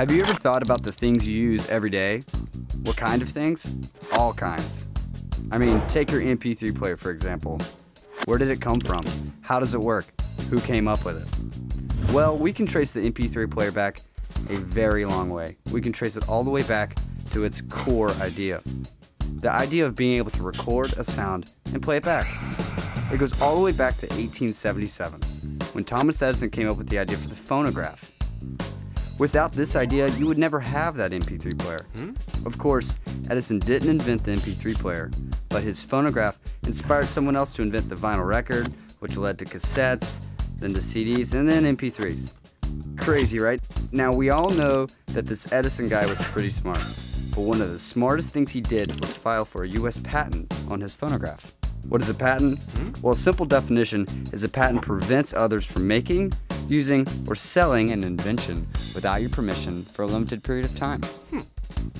Have you ever thought about the things you use every day? What kind of things? All kinds. I mean, take your MP3 player, for example. Where did it come from? How does it work? Who came up with it? Well, we can trace the MP3 player back a very long way. We can trace it all the way back to its core idea. The idea of being able to record a sound and play it back. It goes all the way back to 1877, when Thomas Edison came up with the idea for the phonograph. Without this idea, you would never have that MP3 player. Of course, Edison didn't invent the MP3 player, but his phonograph inspired someone else to invent the vinyl record, which led to cassettes, then to CDs, and then MP3s. Crazy, right? Now, we all know that this Edison guy was pretty smart, but one of the smartest things he did was file for a U.S. patent on his phonograph. What is a patent? Well, a simple definition is a patent prevents others from making, using, or selling an invention without your permission for a limited period of time.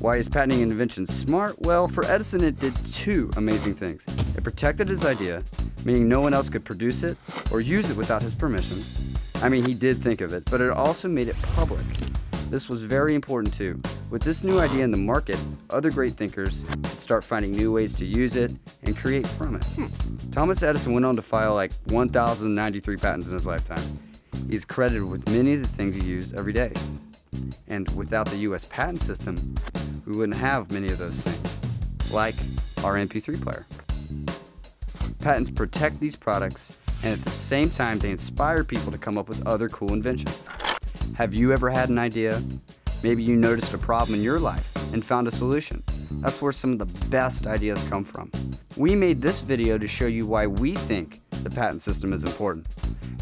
Why is patenting an invention smart? Well, for Edison, it did two amazing things. It protected his idea, meaning no one else could produce it or use it without his permission. I mean, he did think of it, but it also made it public. This was very important too. With this new idea in the market, other great thinkers could start finding new ways to use it and create from it. Thomas Edison went on to file like 1,093 patents in his lifetime. He's credited with many of the things he used every day. And without the U.S. patent system, we wouldn't have many of those things, like our MP3 player. Patents protect these products, and at the same time, they inspire people to come up with other cool inventions. Have you ever had an idea? Maybe you noticed a problem in your life and found a solution. That's where some of the best ideas come from. We made this video to show you why we think the patent system is important.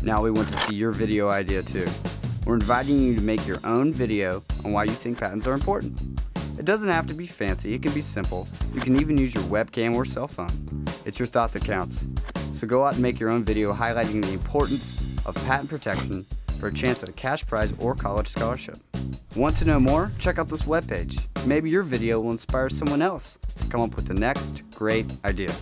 Now we want to see your video idea too. We're inviting you to make your own video on why you think patents are important. It doesn't have to be fancy, it can be simple. You can even use your webcam or cell phone. It's your thought that counts. So go out and make your own video highlighting the importance of patent protection for a chance at a cash prize or college scholarship. Want to know more? Check out this webpage. Maybe your video will inspire someone else to come up with the next great idea.